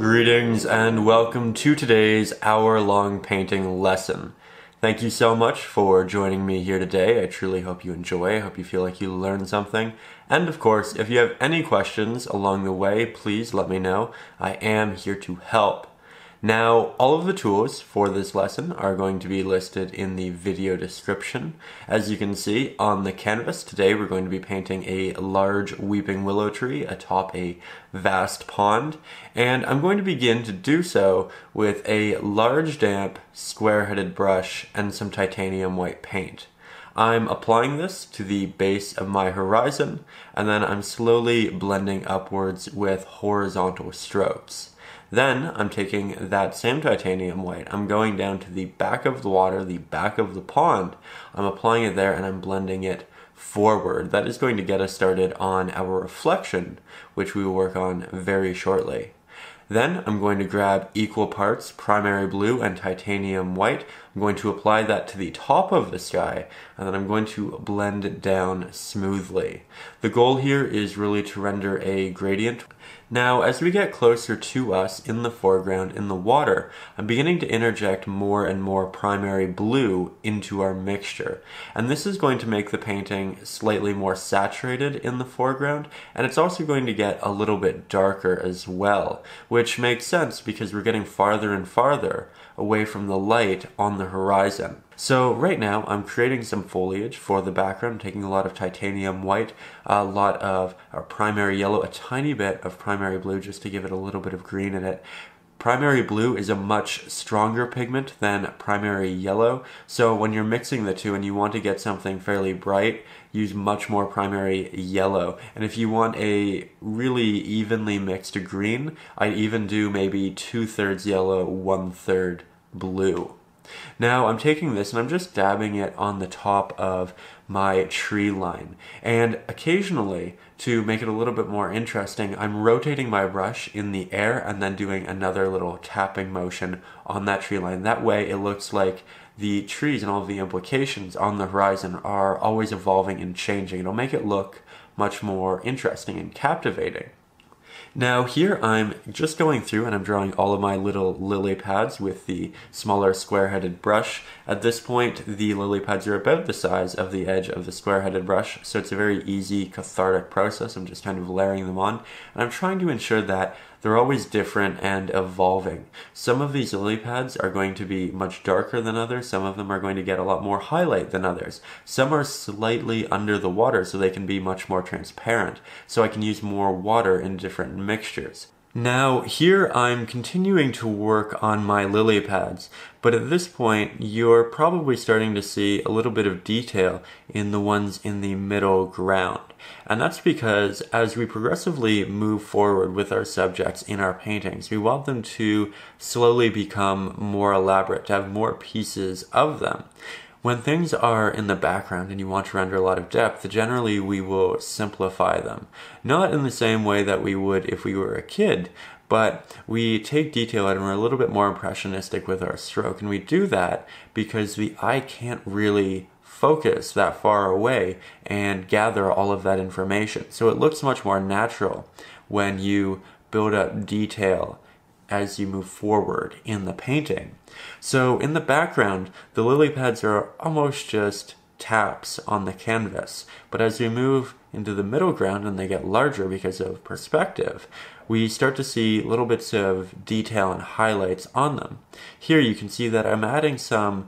Greetings and welcome to today's hour-long painting lesson. Thank you so much for joining me here today. I truly hope you enjoy. I hope you feel like you learned something. And of course, if you have any questions along the way, please let me know. I am here to help. Now, all of the tools for this lesson are going to be listed in the video description. As you can see on the canvas, today we're going to be painting a large weeping willow tree atop a vast pond, and I'm going to begin to do so with a large damp square-headed brush and some titanium white paint. I'm applying this to the base of my horizon, and then I'm slowly blending upwards with horizontal strokes. Then I'm taking that same titanium white, I'm going down to the back of the water, the back of the pond, I'm applying it there and I'm blending it forward. That is going to get us started on our reflection, which we will work on very shortly. Then I'm going to grab equal parts primary blue and titanium white, I'm going to apply that to the top of the sky, and then I'm going to blend it down smoothly. The goal here is really to render a gradient. Now, as we get closer to us in the foreground in the water, I'm beginning to interject more and more primary blue into our mixture. And this is going to make the painting slightly more saturated in the foreground, and it's also going to get a little bit darker as well, which makes sense because we're getting farther and farther away from the light on the horizon. So right now I'm creating some foliage for the background, I'm taking a lot of titanium white, a lot of primary yellow, a tiny bit of primary blue just to give it a little bit of green in it. Primary blue is a much stronger pigment than primary yellow, so when you're mixing the two and you want to get something fairly bright, use much more primary yellow. And if you want a really evenly mixed green, I'd even do maybe 2/3 yellow, 1/3 blue. Now I'm taking this and I'm just dabbing it on the top of my tree line, and occasionally, to make it a little bit more interesting, I'm rotating my brush in the air and then doing another little tapping motion on that tree line. That way it looks like the trees and all of the implications on the horizon are always evolving and changing. It'll make it look much more interesting and captivating. Now here I'm just going through and I'm drawing all of my little lily pads with the smaller square-headed brush. At this point, the lily pads are about the size of the edge of the square-headed brush, so it's a very easy cathartic process. I'm just kind of layering them on, and I'm trying to ensure that they're always different and evolving. Some of these lily pads are going to be much darker than others, some of them are going to get a lot more highlight than others. Some are slightly under the water so they can be much more transparent, so I can use more water in different mixtures. Now here I'm continuing to work on my lily pads, but at this point you're probably starting to see a little bit of detail in the ones in the middle ground. And that's because as we progressively move forward with our subjects in our paintings, we want them to slowly become more elaborate, to have more pieces of them. When things are in the background and you want to render a lot of depth, generally we will simplify them. Not in the same way that we would if we were a kid, but we take detail out and we're a little bit more impressionistic with our stroke. And we do that because the eye can't really focus that far away and gather all of that information. So it looks much more natural when you build up detail as you move forward in the painting. So in the background, the lily pads are almost just taps on the canvas, but as we move into the middle ground and they get larger because of perspective, we start to see little bits of detail and highlights on them. Here you can see that I'm adding some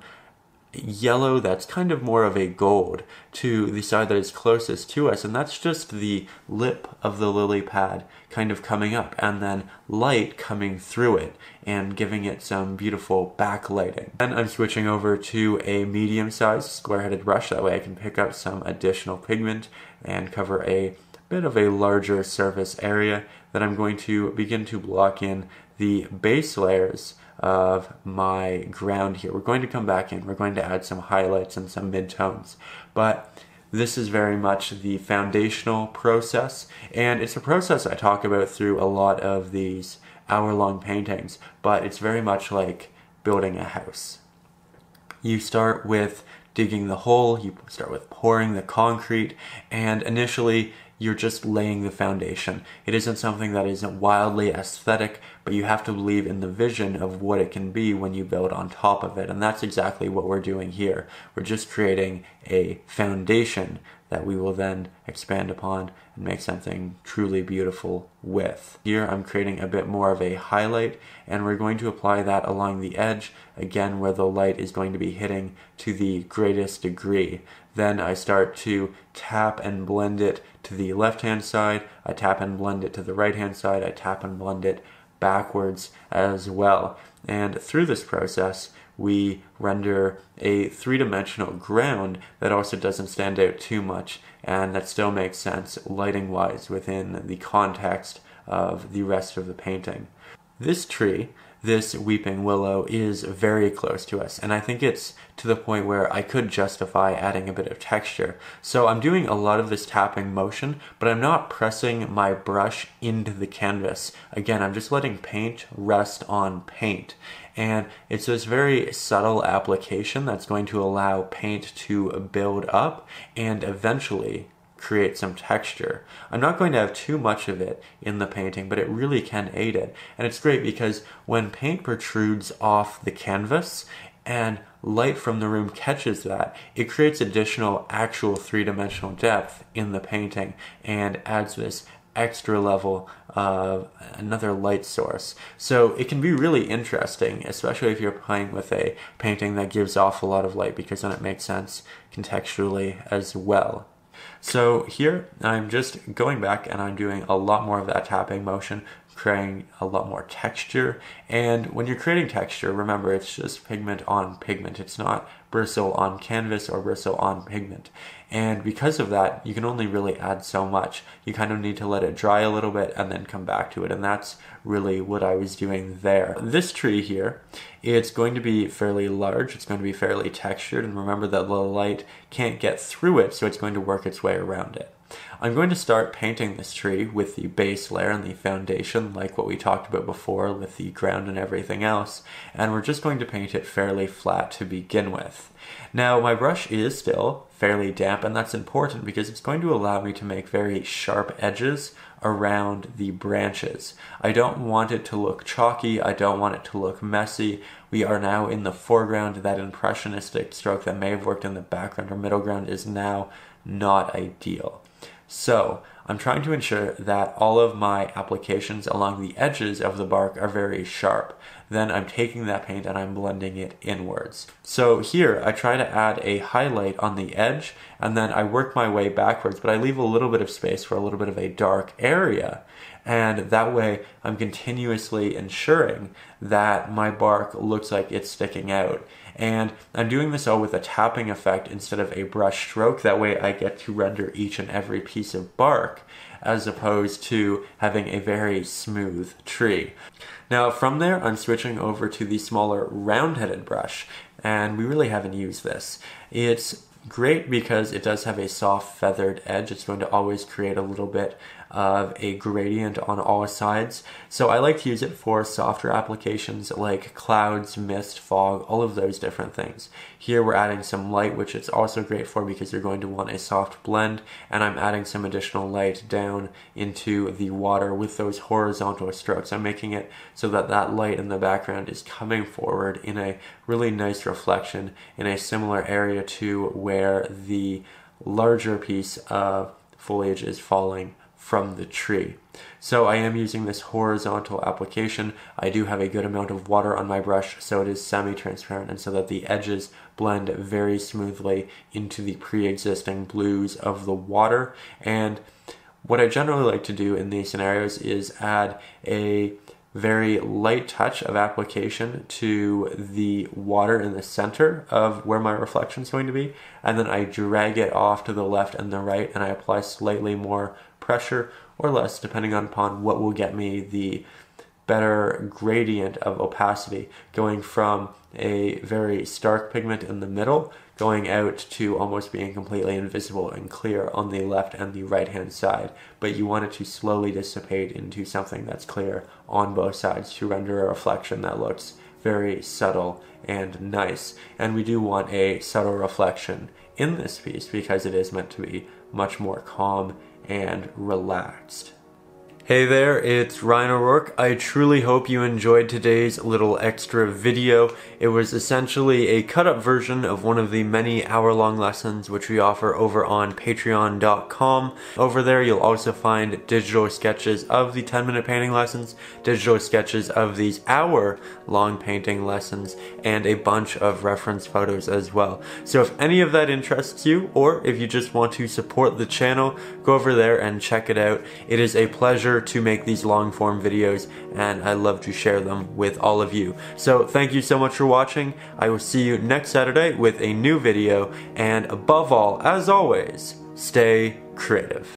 yellow that's kind of more of a gold to the side that is closest to us, and that's just the lip of the lily pad kind of coming up and then light coming through it and giving it some beautiful backlighting. Then I'm switching over to a medium-sized square-headed brush, that way I can pick up some additional pigment and cover a bit of a larger surface area. Then I'm going to begin to block in the base layers of my ground here. We're going to come back in, we're going to add some highlights and some midtones, but this is very much the foundational process, and it's a process I talk about through a lot of these hour-long paintings, but it's very much like building a house. You start with digging the hole, you start with pouring the concrete, and initially you're just laying the foundation. It isn't something that isn't wildly aesthetic, but you have to believe in the vision of what it can be when you build on top of it, and that's exactly what we're doing here. We're just creating a foundation that we will then expand upon and make something truly beautiful with. Here I'm creating a bit more of a highlight, and we're going to apply that along the edge, again where the light is going to be hitting to the greatest degree. Then I start to tap and blend it to the left hand side, I tap and blend it to the right hand side, I tap and blend it backwards as well. And through this process, we render a three-dimensional ground that also doesn't stand out too much, and that still makes sense lighting-wise within the context of the rest of the painting. This tree, this weeping willow, is very close to us, and I think it's to the point where I could justify adding a bit of texture. So I'm doing a lot of this tapping motion, but I'm not pressing my brush into the canvas. Again, I'm just letting paint rest on paint. And it's this very subtle application that's going to allow paint to build up and eventually create some texture. I'm not going to have too much of it in the painting, but it really can aid it. And it's great because when paint protrudes off the canvas and light from the room catches that, it creates additional actual three-dimensional depth in the painting and adds this extra level of another light source. So it can be really interesting, especially if you're playing with a painting that gives off a lot of light, because then it makes sense contextually as well. So here I'm just going back and I'm doing a lot more of that tapping motion, creating a lot more texture. And when you're creating texture, remember it's just pigment on pigment. It's not bristle on canvas or bristle on pigment. And because of that, you can only really add so much. You kind of need to let it dry a little bit and then come back to it. And that's really what I was doing there. This tree here, it's going to be fairly large. It's going to be fairly textured. And remember that the light can't get through it, so it's going to work its way around it. I'm going to start painting this tree with the base layer and the foundation, like what we talked about before with the ground and everything else, and we're just going to paint it fairly flat to begin with. Now my brush is still fairly damp, and that's important because it's going to allow me to make very sharp edges around the branches. I don't want it to look chalky, I don't want it to look messy. We are now in the foreground. That impressionistic stroke that may have worked in the background or middle ground is now not ideal. So I'm trying to ensure that all of my applications along the edges of the bark are very sharp. Then I'm taking that paint and I'm blending it inwards. So here I try to add a highlight on the edge, and then I work my way backwards, but I leave a little bit of space for a little bit of a dark area. And that way I'm continuously ensuring that my bark looks like it's sticking out. And I'm doing this all with a tapping effect instead of a brush stroke. That way I get to render each and every piece of bark, as opposed to having a very smooth tree. Now from there, I'm switching over to the smaller round-headed brush, and we really haven't used this. It's great because it does have a soft feathered edge. It's going to always create a little bit of a gradient on all sides. So I like to use it for softer applications like clouds, mist, fog, all of those different things. Here we're adding some light, which it's also great for because you're going to want a soft blend, and I'm adding some additional light down into the water with those horizontal strokes. I'm making it so that that light in the background is coming forward in a really nice reflection in a similar area to where the larger piece of foliage is falling from the tree. So I am using this horizontal application. I do have a good amount of water on my brush, so it is semi-transparent, and so that the edges blend very smoothly into the pre-existing blues of the water. And what I generally like to do in these scenarios is add a very light touch of application to the water in the center of where my reflection is going to be, and then I drag it off to the left and the right, and I apply slightly more pressure or less depending upon what will get me the better gradient of opacity, going from a very stark pigment in the middle going out to almost being completely invisible and clear on the left and the right hand side, but you want it to slowly dissipate into something that's clear on both sides to render a reflection that looks very subtle and nice. And we do want a subtle reflection in this piece because it is meant to be much more calm and relaxed. Hey there, it's Ryan O'Rourke. I truly hope you enjoyed today's little extra video. It was essentially a cut-up version of one of the many hour-long lessons which we offer over on patreon.com. Over there you'll also find digital sketches of the 10-minute painting lessons, digital sketches of these hour-long painting lessons, and a bunch of reference photos as well. So if any of that interests you, or if you just want to support the channel, go over there and check it out. It is a pleasure to make these long form videos, and I love to share them with all of you. So thank you so much for watching. I will see you next Saturday with a new video, and above all, as always, stay creative.